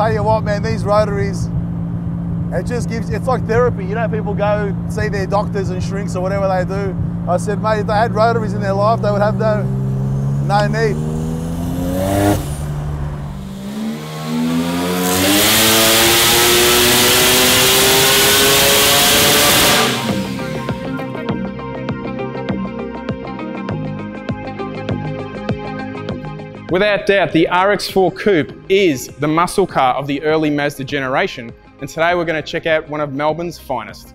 tell you what, man, these rotaries, it just gives, it's like therapy. You know, people go see their doctors and shrinks or whatever they do. I said, mate, if they had rotaries in their life, they would have no need. Without doubt, the RX-4 Coupe is the muscle car of the early Mazda generation, and today we're going to check out one of Melbourne's finest.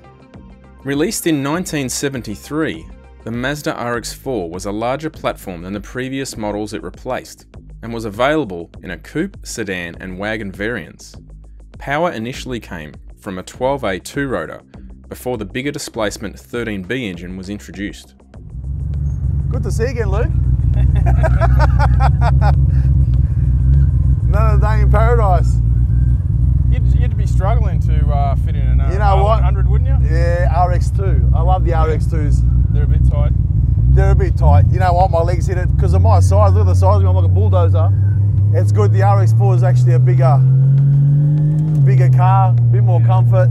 Released in 1973, the Mazda RX-4 was a larger platform than the previous models it replaced, and was available in a coupe, sedan and wagon variants. Power initially came from a 12A two-rotor, before the bigger displacement 13B engine was introduced. Good to see you again, Luke. Another day in paradise. You'd be struggling to fit in an RX, you know, 100, wouldn't you? Yeah, RX2. I love the RX2s. They're a bit tight. They're a bit tight. You know what? My legs hit it because of my size. Look at the size of me. I'm like a bulldozer. It's good. The RX4 is actually a bigger car, a bit more comfort.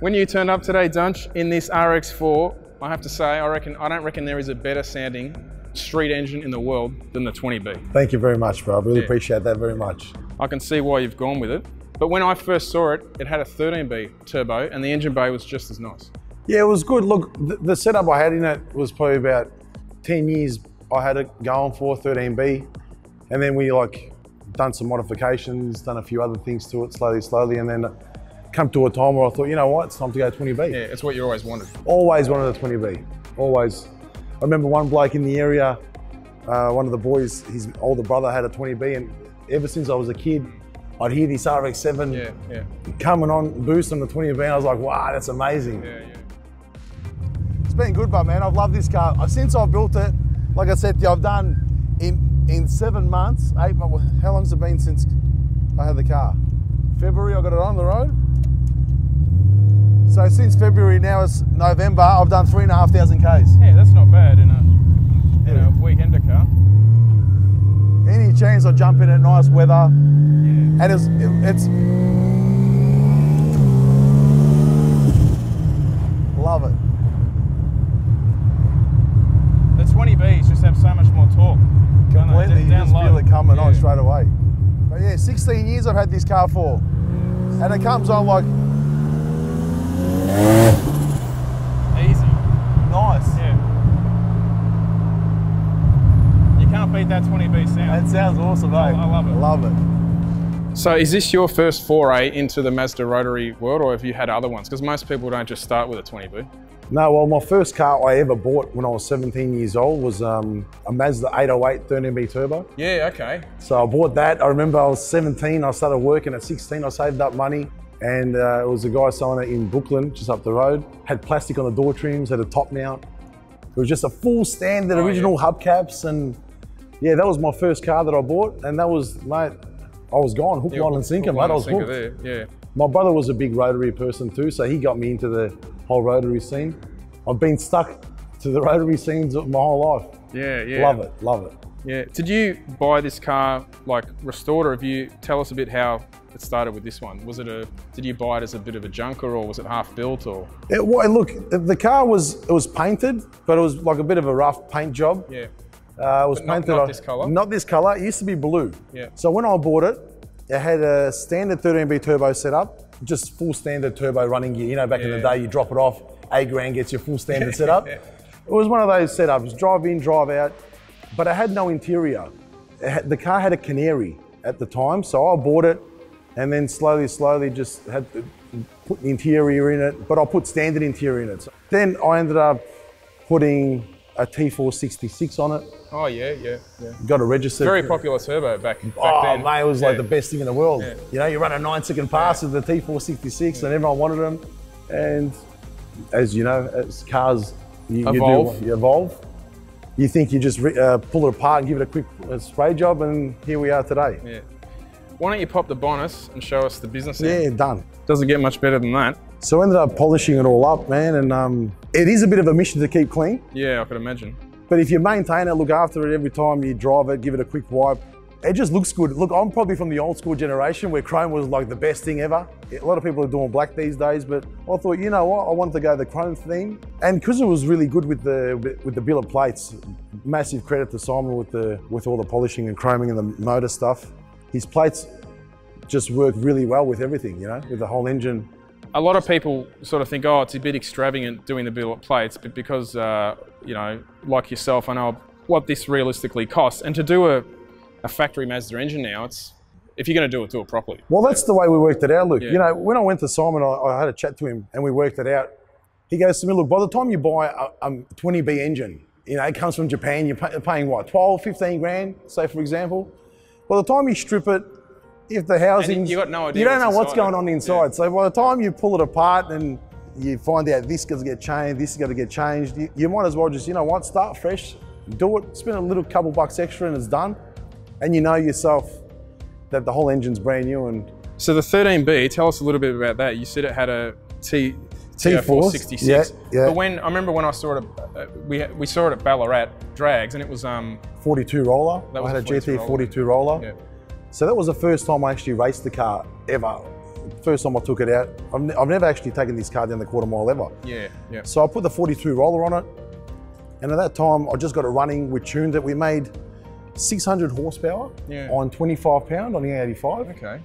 When you turned up today, Dunch, in this RX4, I have to say, I don't reckon there is a better sounding street engine in the world than the 20B. Thank you very much, bro. I really appreciate that very much. I can see why you've gone with it. But when I first saw it, it had a 13B turbo and the engine bay was just as nice. Yeah, it was good. Look, the setup I had in it was probably about 10 years I had it going for, 13B. And then we like done some modifications, done a few other things to it slowly. And then come to a time where I thought, you know what, it's time to go 20B. Yeah, it's what you always wanted. Always wanted a 20B, always. I remember one bloke in the area, one of the boys, his older brother had a 20B, and ever since I was a kid, I'd hear this RX-7 coming on, boosting the 20B, and I was like, wow, that's amazing. Yeah, yeah. It's been good, but man, I've loved this car. Since I've built it, like I said to you, I've done in 7 months, 8 months, how long's it been since I had the car? February, I got it on the road. So since February, now it's November, I've done 3,500 Ks. Yeah, that's not bad in a weekender car. Any chance I jump in at nice weather, and it's love it. The 20Bs just have so much more torque. Completely, you just feel it coming on straight away. But yeah, 16 years I've had this car for, and it comes on like easy. Nice. Yeah. You can't beat that 20B sound. It sounds awesome, eh? I love it. Love it. So is this your first foray into the Mazda rotary world, or have you had other ones? Because most people don't just start with a 20B. No, well, my first car I ever bought when I was 17 years old was a Mazda 808 13B turbo. Yeah, okay. So I bought that. I remember I was 17, I started working at 16, I saved up money. And it was a guy selling it in Brooklyn, just up the road. Had plastic on the door trims, had a top mount. It was just a full standard, original hubcaps. And yeah, that was my first car that I bought. And that was, mate, I was gone, hook, line and sinker, mate. I was hooked. Yeah. My brother was a big rotary person too, so he got me into the whole rotary scene. I've been stuck to the rotary scenes my whole life. Yeah, yeah. Love it, love it. Yeah. Did you buy this car like restored, or have you, tell us a bit how it started with this one? Was it did you buy it as a bit of a junker, or was it half built, or? Look, the car was painted, but it was like a bit of a rough paint job. Yeah. It was painted. Not this color? Not this color, it used to be blue. Yeah. So when I bought it, it had a standard 13B turbo setup, just full standard turbo running gear. You know, back in the day, you drop it off, $8 grand gets your full standard setup. It was one of those setups, drive in, drive out, but it had no interior. The car had a canary at the time, so I bought it, and then slowly just had to put the interior in it, but I put standard interior in it. So then I ended up putting a T466 on it. Oh yeah. Got it registered. Very popular turbo back then. Oh mate, it was like the best thing in the world. Yeah. You know, you run a 9-second pass with the T466 and everyone wanted them. And as you know, as cars, you evolve. You think you just pull it apart and give it a quick spray job, and here we are today. Yeah. Why don't you pop the bonus and show us the business end? Yeah, done. Doesn't get much better than that. So I ended up polishing it all up, man, and it is a bit of a mission to keep clean. Yeah, I could imagine. But if you maintain it, look after it every time you drive it, give it a quick wipe, It just looks good. Look, I'm probably from the old school generation where chrome was like the best thing ever. A lot of people are doing black these days, but I thought, you know what, I wanted to go the chrome theme. And because it was really good with the bill of plates, massive credit to Simon with all the polishing and chroming and the motor stuff. His plates just work really well with everything, you know, with the whole engine. A lot of people sort of think, oh, it's a bit extravagant doing the bill of plates, but because, you know, like yourself, I know what this realistically costs. And to do a factory Mazda engine now, it's, if you're going to do it properly. Well, that's the way we worked it out, Luke. Yeah. You know, when I went to Simon, I had a chat to him and we worked it out. He goes to me, look, by the time you buy a 20B engine, you know, it comes from Japan, you're paying what, 12, 15 grand, say for example. By the time you strip it, if the housing, you got no idea, you don't know what's going on inside. Yeah. So by the time you pull it apart and you find out this got to get changed, this got to get changed, you might as well just, you know what, start fresh, do it, spend a little couple bucks extra and it's done. And you know yourself that the whole engine's brand new. And so the 13B, tell us a little bit about that. You said it had a T466. Yeah, yeah. But when I remember when I saw it, we saw it at Ballarat Drags, and it was 42 roller. I had a GT 42 roller. Yeah. So that was the first time I actually raced the car ever. First time I took it out. I've never actually taken this car down the quarter mile ever. Yeah, yeah. So I put the 42 roller on it, and at that time I just got it running. We tuned it. We made 600 horsepower on 25 pound on the 85. Okay.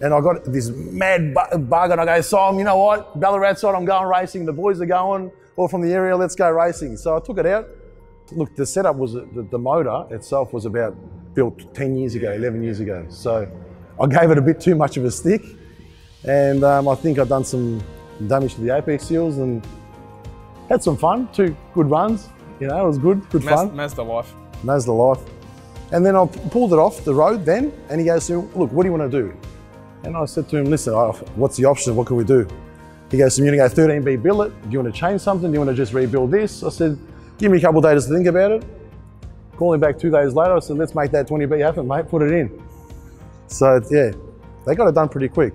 And I got this mad bug, and I go, Simon, you know what? Ballarat side, I'm going racing. The boys are going, all from the area. Let's go racing. So I took it out. Look, the setup was the motor itself was about built 10 years ago, 11 years ago. So I gave it a bit too much of a stick, and I think I've done some damage to the apex seals and had some fun. Two good runs. You know, it was good fun. Mazda life. Mazda life. And then I pulled it off the road then, and he goes to me, look, what do you want to do? And I said to him, listen, what's the option? What can we do? He goes to me, you want to go 13B build it? Do you want to change something? Do you want to just rebuild this? I said, give me a couple of days to think about it. Call him back 2 days later. I said, let's make that 20B happen, mate. Put it in. So yeah, they got it done pretty quick.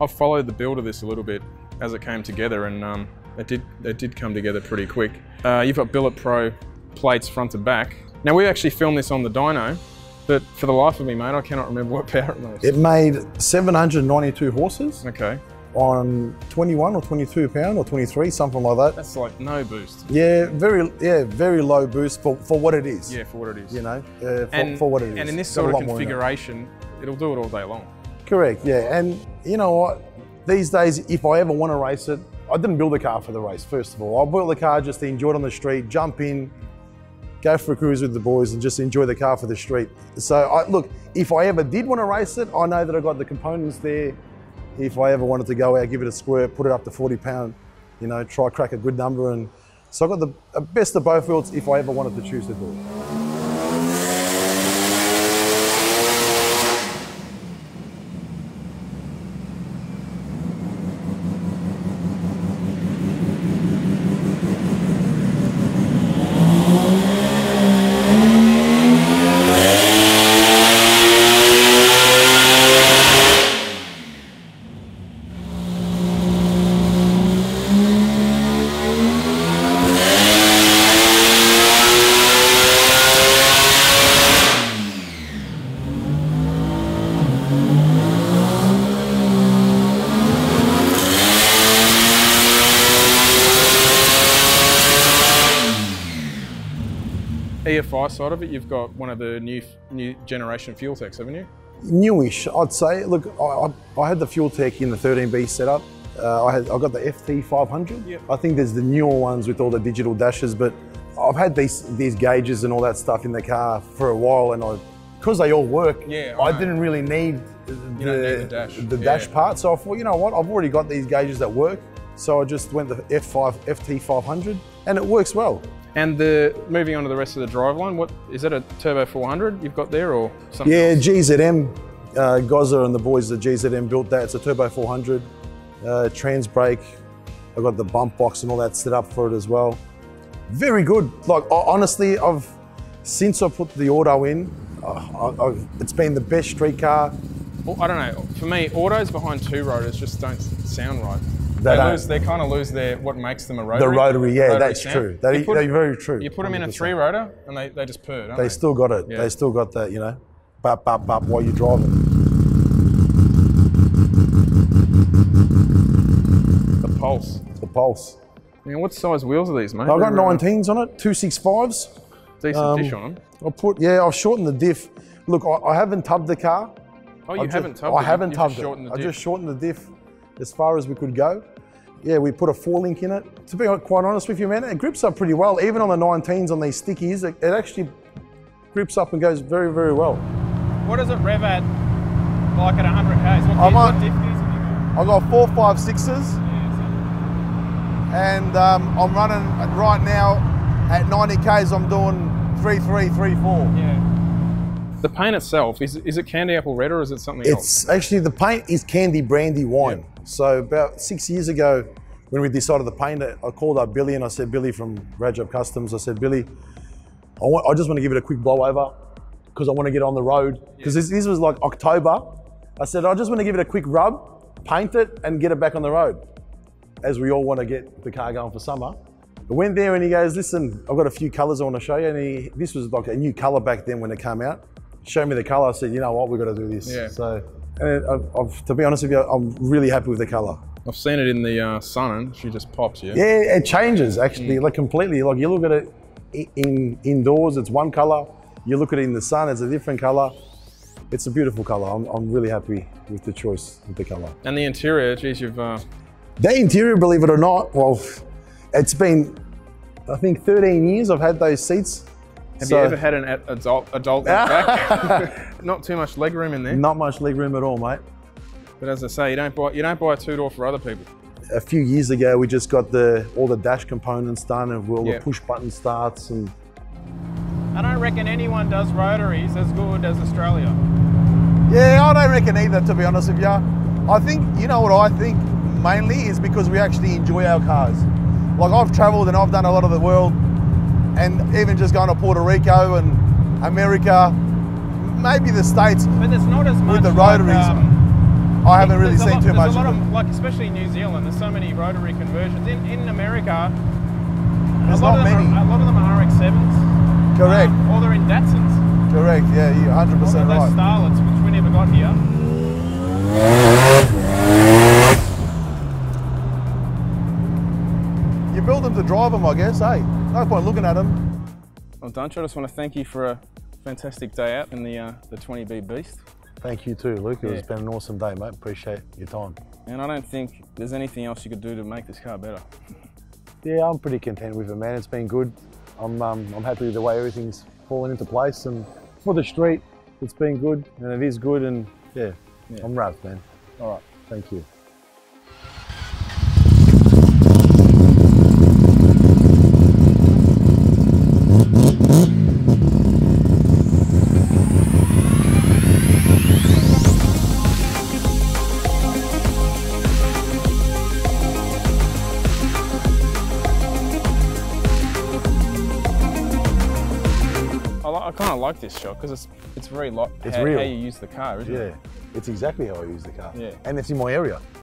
I followed the build of this a little bit as it came together, and it did come together pretty quick. You've got Billet Pro plates front to back. Now, we actually filmed this on the dyno, but for the life of me, mate, I cannot remember what power it made. It made 792 horses. Okay. On 21 or 22 pound or 23, something like that. That's like no boost. Yeah, very low boost for what it is. Yeah, for what it is. You know, for what it is. And in this sort of configuration, it'll do it all day long. Correct, yeah. And you know what? These days, if I ever want to race it, I didn't build the car for the race, first of all. I built the car just to enjoy it on the street, jump in, go for a cruise with the boys and just enjoy the car for the street. So look, if I ever did want to race it, I know that I got the components there. If I ever wanted to go out, give it a squirt, put it up to 40 pound, you know, try crack a good number. And so I got the best of both worlds if I ever wanted to choose to do it. EFI side of it, you've got one of the new generation FuelTechs, haven't you? Newish, I'd say. Look, I had the FuelTech in the 13B setup. I got the FT500. Yep. I think there's the newer ones with all the digital dashes, but I've had these gauges and all that stuff in the car for a while, and because they all work, I didn't really need the dash part. So I thought, you know what, I've already got these gauges that work, so I just went the FT500, and it works well. And moving on to the rest of the driveline, what is that, a Turbo 400 you've got there or something? Yeah, else? GZM, Gozza and the boys at GZM built that. It's a Turbo 400, trans brake. I've got the bump box and all that set up for it as well. Very good. Like honestly, since I put the auto in, it's been the best street car. Well, I don't know. For me, autos behind two rotors just don't sound right. They kind of lose what makes them a rotary. The rotary, yeah, that's true. They're very true. You put them in a 3 rotor and they just purr, don't they? They still got it. Yeah. They still got that, you know. bap, bap, bap while you're driving. The pulse. The pulse. Man, what size wheels are these, mate? I've got 19s on it, 265s. Decent dish on them. I've shortened the diff. Look, I haven't tubbed the car. Oh, I haven't tubbed it. I just shortened the diff as far as we could go. Yeah, we put a 4-link in it. To be quite honest with you, man, it grips up pretty well. Even on the 19s on these stickies, it actually grips up and goes very, very well. What does it rev at, like at 100 k's? What diff is it? I've got 4.56s, yeah, and I'm running right now at 90 k's. I'm doing 3.3, 3.4. Yeah. The paint itself, is it candy apple red or is it something else? It's actually, the paint is candy brandy wine. Yep. So about 6 years ago, when we decided to paint it, I called up Billy and I said, Billy from Rajab Customs, I said, Billy, I just want to give it a quick blowover because I want to get on the road. Because this was like October. I said, I just want to give it a quick rub, paint it and get it back on the road. As we all want to get the car going for summer. I went there and he goes, listen, I've got a few colors I want to show you. And this was like a new color back then when it came out. Show me the colour. I said, you know what, we've got to do this. Yeah. So, and to be honest with you, I'm really happy with the colour. I've seen it in the sun and she just pops, yeah? Yeah, it changes actually, like completely. Like you look at it indoors, it's one colour. You look at it in the sun, it's a different colour. It's a beautiful colour. I'm really happy with the choice of the colour. And the interior, geez, you've... The interior, believe it or not, well, it's been, I think 13 years I've had those seats. Have you ever had an adult look back? Not too much leg room in there. Not much leg room at all, mate. But as I say, you don't buy a two-door for other people. A few years ago, we just got all the dash components done and all the push-button starts. And I don't reckon anyone does rotaries as good as Australia. Yeah, I don't reckon either, to be honest with you. I think, you know what I think mainly is because we actually enjoy our cars. Like I've travelled and I've done a lot of the world, and even just going to Puerto Rico and America, maybe the States. But there's not as much with the rotaries. Like, I haven't really seen too much. There's a lot of, like, especially in New Zealand, there's so many rotary conversions. In America, there's not many. A lot of them are RX-7s. Correct. Or they're in Datsuns. Correct. Yeah, you're 100% right. Those starlets, which we never got here. You build them to drive them, I guess, eh? No point looking at them. Well, Dunch, I just want to thank you for a fantastic day out in the 20B Beast. Thank you too, Luke. It's been an awesome day, mate. Appreciate your time. And I don't think there's anything else you could do to make this car better. Yeah, I'm pretty content with it, man. It's been good. I'm happy with the way everything's fallen into place. And for the street, it's been good, and it is good. And yeah. I'm wrapped, man. All right. Thank you. I kind of like this shot because it's very like how you use the car, isn't it? Yeah, it's exactly how I use the car. Yeah. And it's in my area.